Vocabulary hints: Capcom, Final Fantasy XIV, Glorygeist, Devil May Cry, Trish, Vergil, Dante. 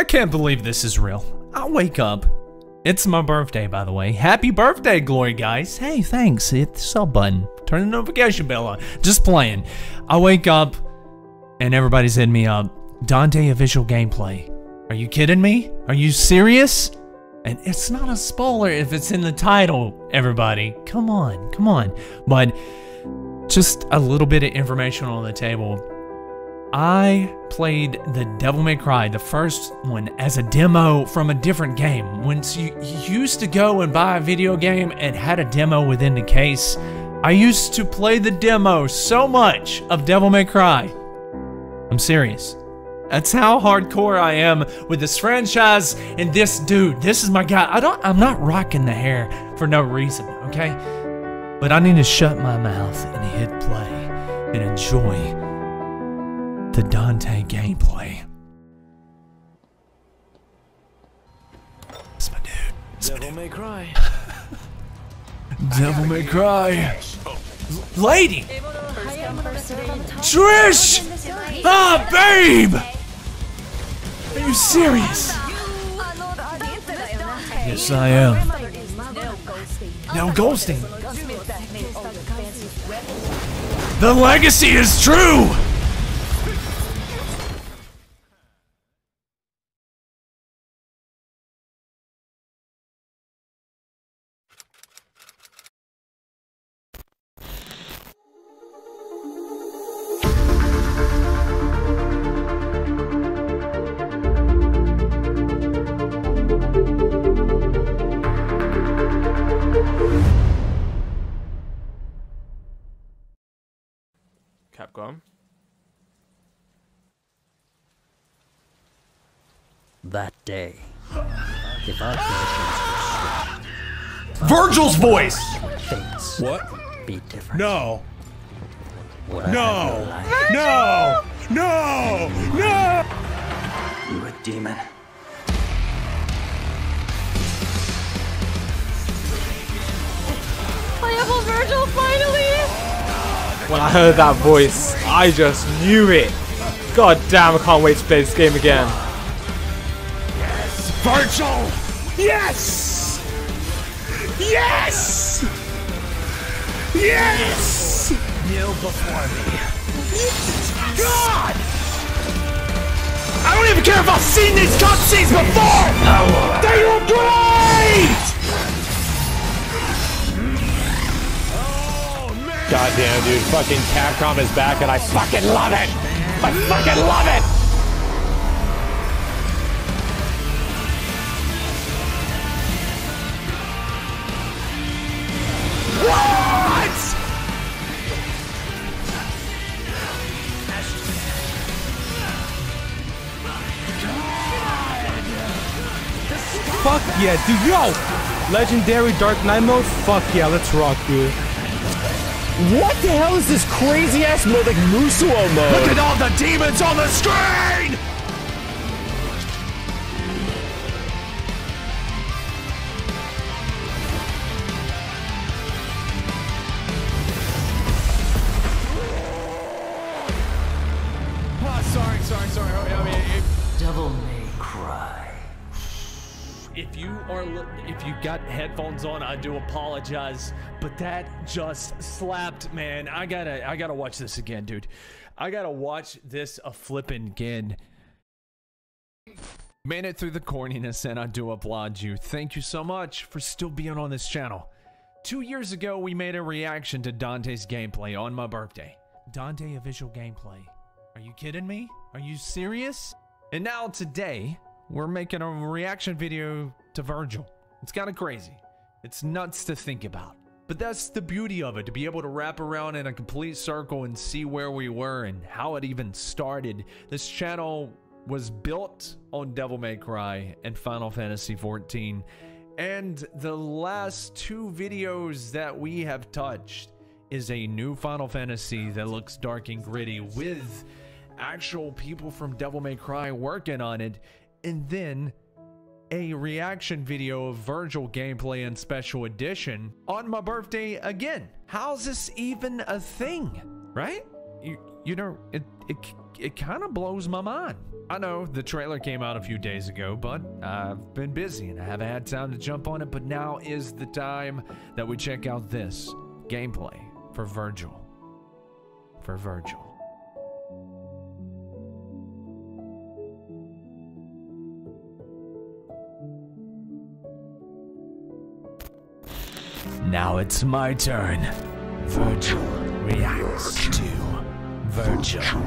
I can't believe this is real. I'll wake up. It's my birthday, by the way. Happy birthday, Glory, guys. Hey, thanks. Hit the sub button. Turn the notification bell on. Just playing. I wake up, and everybody's hitting me up. Dante official gameplay. Are you kidding me? Are you serious? And it's not a spoiler if it's in the title, everybody. Come on, come on. But just a little bit of information on the table. I played the Devil May Cry, the first one, as a demo from a different game. Once you used to go and buy a video game and had a demo within the case, I used to play the demo so much of Devil May Cry. I'm serious. That's how hardcore I am with this franchise and this dude. This is my guy. I'm not rocking the hair for no reason, okay? But I need to shut my mouth and hit play and enjoy the Dante gameplay. That's my dude. That's Devil May Cry. Devil May Cry. Lady! Trish! Ah, babe! Are you serious? Yes, I am. Now ghosting. The legacy is true! Capcom. That day, if our conditions were strict, Vergil's voice. Things what? Be different. No. Would no. No. No. No. You're a demon. Playable Vergil, finally. When I heard that voice, I just knew it. God damn, I can't wait to play this game again. Yes, Vergil! Yes! Yes! Yes! Kneel before me. Yes. God! I don't even care if I've seen these cutscenes before! They were great! Goddamn, dude, fucking Capcom is back and I fucking love it! I fucking love it! What? Fuck yeah, dude, yo! Legendary Dark Knight mode? Fuck yeah, let's rock, dude. What the hell is this crazy ass mode, like Musuo mode? Look at all the demons on the screen! Oh, sorry. Devil May Cry. If you got headphones on, I do apologize, but that just slapped, man. I gotta watch this again, dude. I gotta watch this a flippin' again. Made it through the corniness, and I do applaud you. Thank you so much for still being on this channel. 2 years ago, we made a reaction to Dante's gameplay on my birthday. Dante official gameplay. Are you kidding me? Are you serious? And now today, we're making a reaction video to Vergil. It's kind of crazy. It's nuts to think about. But that's the beauty of it, to be able to wrap around in a complete circle and see where we were and how it even started. This channel was built on Devil May Cry and Final Fantasy XIV. And the last two videos that we have touched is a new Final Fantasy that looks dark and gritty with actual people from Devil May Cry working on it. And then a reaction video of Vergil gameplay and special edition on my birthday again. How's this even a thing, right? you know, it kind of blows my mind. I know the trailer came out a few days ago, but I've been busy and I haven't had time to jump on it, but now is the time that we check out this gameplay for Vergil. For Vergil. Now it's my turn. Vergil reacts to Vergil.